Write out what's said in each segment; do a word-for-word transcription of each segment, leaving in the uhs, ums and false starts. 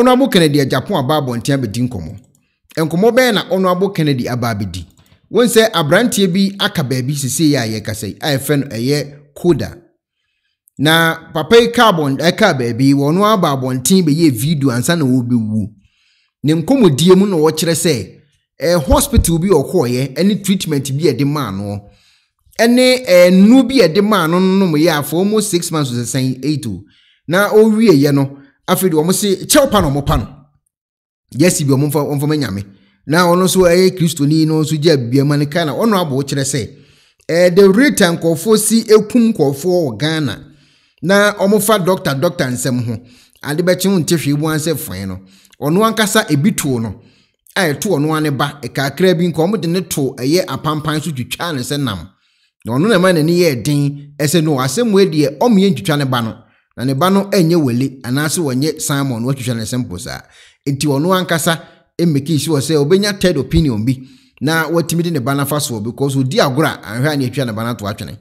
Honorable Kennedy Japan ababo ntia bedi nkomo. Enkomo be na Honorable Kennedy ababedi. Won se abrantie bi aka baabi sisi ya ye kasai. Ai fe no eye Koda. Na papai carbon aka baabi wono ababo ntin be ye video ansa na wo bewu. Ne nkomo die mu no wo kire se eh hospital bi okoye any treatment bi e de ma no. Ene eh nu bi e de ma no no mo ya for almost six months to say eight oh. Na o wie ye no afedi wo mo se cheopa no mo pa no yes bi wo mo fo manya me na ono so eh Kristo ni no so je biama ne kana ono abo kire se eh the rate and kofo si ekum kofo Ghana na omo fa doctor doctor nsem ho ade be che unte hwe bu anse fwan no ono ankasa ebituo no eh to ono ane ba e ka kra bi nko mo de ne to eye apampan so twitwa ne se nam na ono na ma ne ye den ese no asemwe de omye twitwa ne ba no na ne ba no enye wele anase wonye Simon watwitwa ne semposa enti ono ankasa emeki si wo se obenya third opinion bi na watimidi ne ba na faso because odi agora anhwa ne twitwa ne ba na to atwene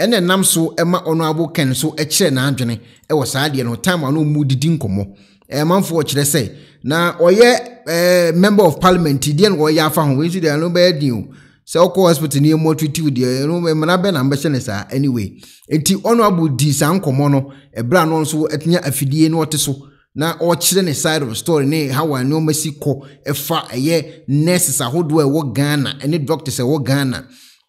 ene nam so ema ono abo ken so e kire na adwene e wo saa de no time ano mu didi nkomo e manfo wo kire se na oye eh, member of parliament de no oye afa ho we si de no ba din o se okọ hospital ni mo twitwi de no me na be na mbe chene saa anyway enti ono abo di saa nkomo no e bra no so etnya afidie no ote so na o kire ne side of story ne how I know mesiko e fa eye nurses ahodo e wo Ghana ene doctors e wo Ghana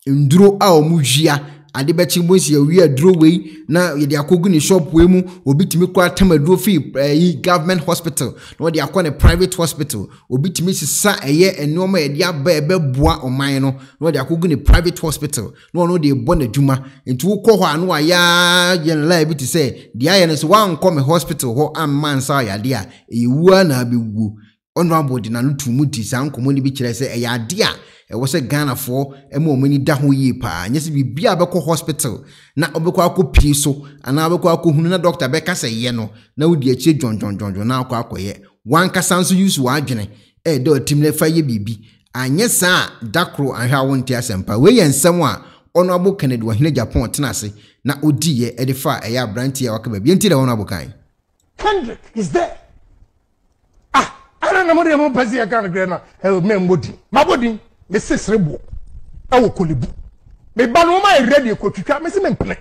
nduro a o mu hwia ade bechi mbosi awia draw way na ye de akogu ni shop we mu obitimi kwa tamaduro fi eh, government hospital na de akwa ne private hospital obitimi sisa eye enoma ye de aba ebe boa oman no na de akogu ni private hospital na no de bo na dwuma nti wo kọ ho anu aya ye live ti say de aye ne so wan kọ me hospital ho amman sa ya de a ewu na bewu ono abodi na no tumu ti san komo ni bi kire say eye ade a e wo se Ghana for ema omani da ho yi pa nyese bibi abekọ hospital na obekọ akopie so ana abekọ akohunu na doctor beka se ye no na odi achi jonjonjonjon na akọ akoye wan kasa so use wa adwene e de otimle fa ye bibi anyesa dakro ahwa wontia sempa we ye nsem a ono abo Kennedy wa hene Japan tenase na odi ye e de fa e ya brantie wa kaba bi enti de ono abo kan Kendrick is there ah ara na mo de mo pasi ya kan gre na e me mbodi mabodi me sisrebo awo kolibu me ba no ma ready e kwatwa me se me mpene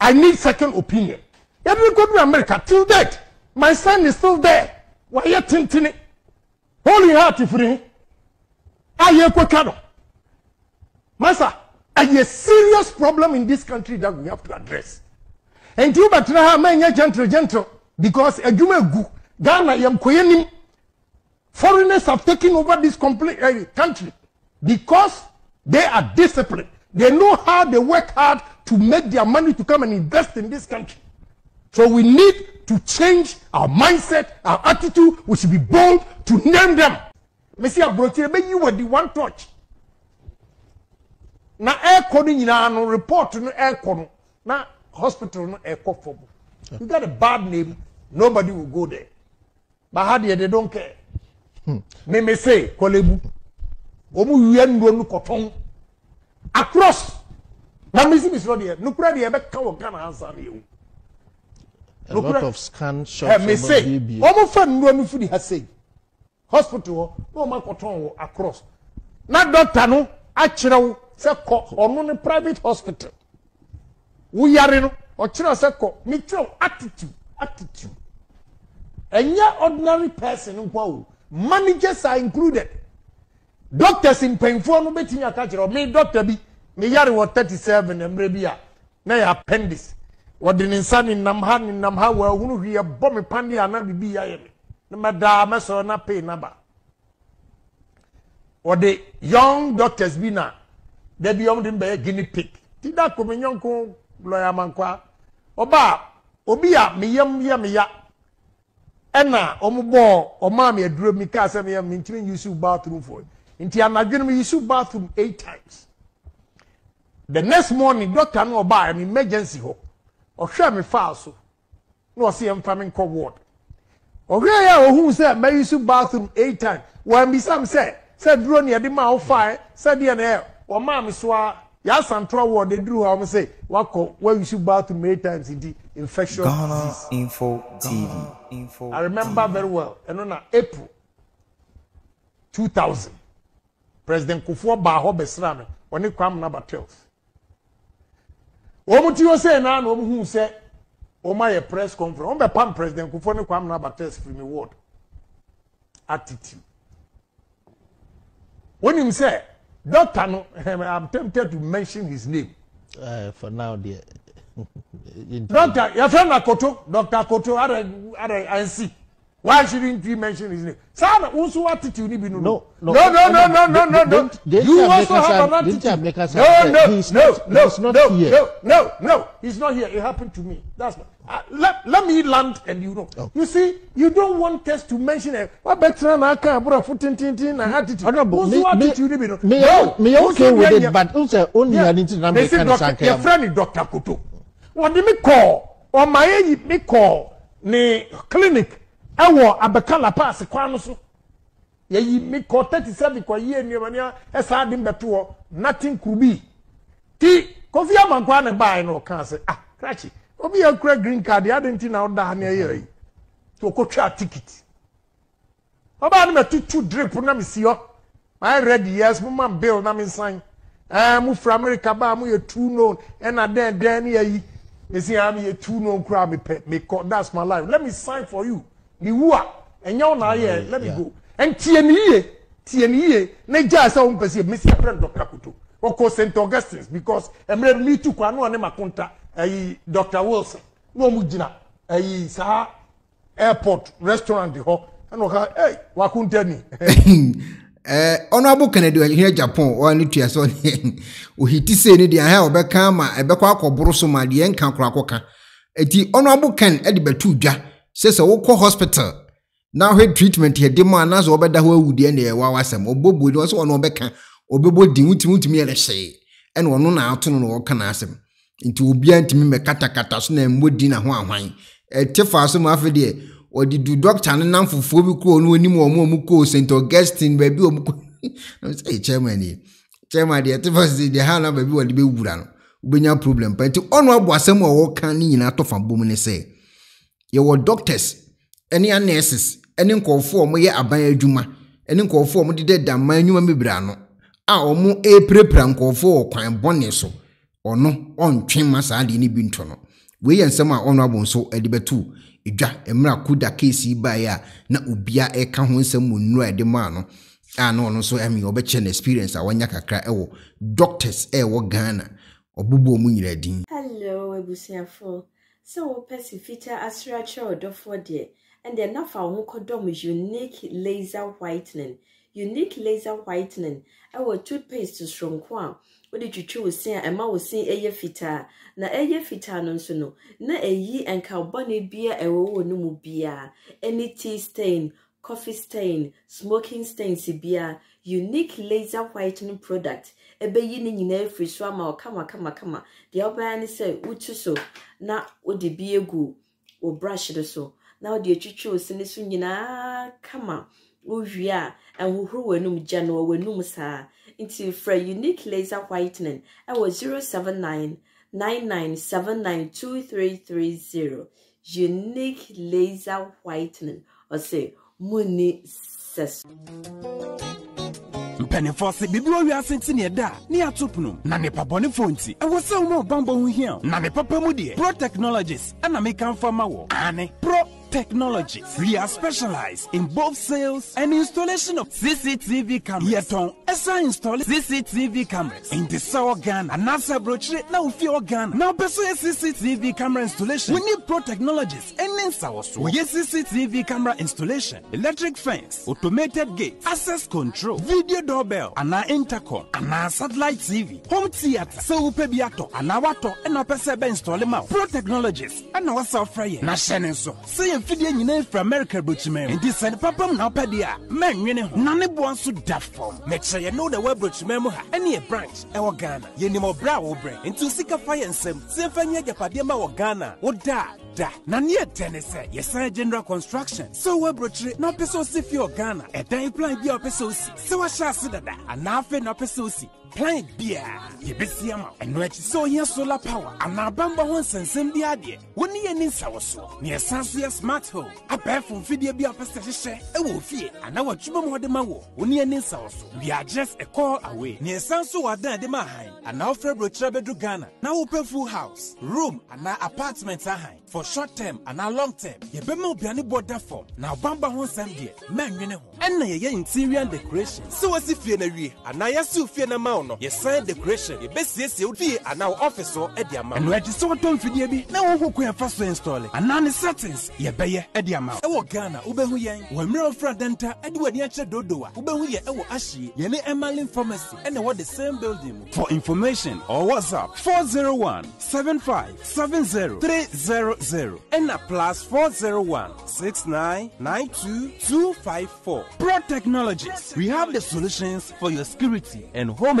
I need second opinion ya be go to America till that my son is still there why you tintini holy heart free aye kwatwa no masa a serious problem in this country that we have to address and you but na manya gentle gentle because adwuma gu Ghana yam koyenim. Foreigners have taken over this complete uh, country because they are disciplined. They know how they work hard to make their money to come and invest in this country. So we need to change our mindset, our attitude. We should be bold to name them. Monsieur Abrotirebe, you were the one touch. Na air coding in our report, no air coding. Na hospital, no air code. You got a bad name, nobody will go there. But how they don't care. Me me say kolebu omu yendu nu koton across na me see misro de no kura de e be ka wo Ghana answer you a lot of scan shops me say omu fa ndu nu fudi ha say hospital no ma koton across na doctor no a kirew se ko onu ne private hospital wo yare no o kirew se ko me kirew attitude attitude anya ordinary person nkwawo managers are included. Doctors in painful no beti nya catch me doctor bi me yare wo thirty-seven emre bia na ya appendix wo de nsa ni nam ha ni nam ha wa hunu hwie bo me pande ana bibi ya ye na mada meso na pay na ba wo de young doctors bi na they be young dem be guinea pig ti da ko me nyonko lawyer man kwa oba obi a me yam ya me ya ena omubo omami eduro mi ka se me ntimi use bathroom for ntia nadwene me use bathroom eight times the next morning doctor no ba me emergency ho ohwe me fa so no o se am famine call ward ohwe ya ohun se me use bathroom eight times when be some say say duro ne de ma o fa say de na o ma me so ya santro ward de duro ha me say wako wa use bathroom eight times ndi infectious Ghana disease. Info Ghana T V. Info I remember T V. Very well. And on April two thousand, President Kufuor-Bahao Besrame, when he came number twelve. Omutio say na no who say Omaye press conference. Ombe Pam President Kufuor ne kwam number twelve from the world. Attitude. When him say Doctor, no, I'm tempted to mention his name. Uh, for now, dear. Doctor, your friend Akoto, Doctor Akoto, I don't, I see. Why shouldn't we mention his name? Sir, also attitude, no, no, no, no, no, no, no, no, no. You also have an attitude. No, no, no, no, no, no, no. He's not here. It happened to me. That's not. Uh, let let me land, and you know. Okay. You see, you don't want us to mention it. What better than I can put a foot in tin tin and attitude. Who's attitude? Me, me, no, me okay with it, but also only an international. They say, Doctor, your friend is Doctor Koto. What do me call? Or my me call the clinic. I want Abakala pass Kwanoso. Ye me call thirty-seven kwa ye ni wania esadim betuo nothing could be. Ti Kofi Amankwane buy no cancer. Ah, crachi. Obi a crack green card the other thing out da near here. To go try ticket. Oba no two two drip na me see o. My ready yes mo man bill na me sign. Eh mo from America ba mo ye two known and na den den ye. Me see am ye two known cry me me call that's my life. Let me sign for you. Ni wua enyo na ye let me go and tieniye tieniye na ja sa umpese me se friend Doctor Kuto oko Saint Augustine's because emre me tu kwa no ne makonta eh Doctor Wilson no mu gina eh sa airport restaurant di ho and oka eh wa kunta ni eh Honorable Kennedy here Japan o ani tua so o hiti se ni dia ha obeka ma ebekwa akoboro so ma de enka kra akoka eti Honorable Ken edibetu dwa says a walk hospital. Now her treatment here demand as over the whole wood and the wawasam or bob would also on Obeka or Bobo Dimutu me a say, and one on out on or can ask him. Into obedient me catacatasun and wood dinner wine, a tefasum half a day, or did do doctor and none for phobic or no any more muco Saint Augustine baby or muco. I'm saying, Chairman, Chairman, the Tefas, the Hana baby will be wooden. Be no problem, but to honor was some or can in out of a woman say. Ye were doctors, any nurses, any call for me a bayer juma, any call for me dead than my new membrano. Our more a prepram call for quine bonnesso, or no, on chambers and in bintono. We and some are honorable so edibetu, Ija, Emra Kuda Casey Bayer, na ubia a can some moon de mano. Ah no, no, so am your betchen experience. I want yaka cry, oh, doctors, eh, what Ghana, or bubo moon reading. Hello, Ebusia for. So Pesifita Asracha or Dofodia, and they're not found who condom with unique laser whitening. Unique laser whitening. Our toothpaste to strong quam. What did you choose? Say, and ma was seeing a year fitter. Na a year fitter non so no. Na a ye and carbonate beer a woe no mu beer. Any tea stain, coffee stain, smoking stain, si beer. Unique laser whitening product. Ebe yini nyine free swama o kama kama kama. The obani say utu so na odi biegu o brush the so. Na odi echuchu sinisu nyina kama uhia and wuhuru wenum jano wenum sa. Inti fra unique laser whitening. I was zero seven nine nine nine seven nine two three three zero. Unique laser whitening. Or say muni ses. Penny for se bibio we are senti da ni atopnum na ne pabone fonti e wo se wo bambo hu hia na ne papa mu de Pro Technologies ana make am for mawo ane Pro Technologies. We are specialized in both sales and installation of C C T V cameras. Yeton esa install C C T V cameras in the South Ghana and NASA brochure now we feel Ghana. Now pursue C C T V camera installation. We need Pro Technologies and Ninsawasu. We need C C T V camera installation, electric fence, automated gate, access control, video doorbell, and our intercom, and our satellite T V, home theater, so we pay ato, and our water, and our P C B install them out. Pro Technologies and our software. Na shenen so. Feeding in from America, Butchman, and this and Papam Napadia, man, you know, none of one should that form. Make sure you know the web Butchman, any branch, our Ghana, you know, brow brain, and to seek a fire and some, Sefania Padema or Ghana, or da, da, Nanya Tennessee, yes, general construction. So web Butchery, not Pesosi for Ghana, a day plan be a Pesosi, so I shall sit at that, and nothing a Pesosi. Plant beer, ye besiama, and which so here solar power, and our bamba once and send the idea. When ye and insawaso, near Sansuya smart home, a pair from Fidia be a pesticide, a wolfie, and our chumma de mawo, when ye and insawaso, we are just a call away, near Sansu Ada de Mahain, and our February Trebedru Ghana, now open full house, room, and our apartments are high, for short term and our long term. Ye bemo be any border for, now bamba once and dear, men, you know, and ye interior decoration. So as if ye and I assume na mauno ye sign decoration ye besi esi uti ana officer e dia ma no register to mfidie bi na wo hokun e faso install ana ne settings ye beye e dia ma e wo Ghana wo behu yen wo mira fra denta e di wani akye dodoa wo behu ye e wo ahye ye ne Emerlin Pharmacy and what the same building. For information or WhatsApp four zero one seven five seven zero three zero zero and a plus four zero one six nine nine two two five four. Pro Technologies, we have the solutions for your security and home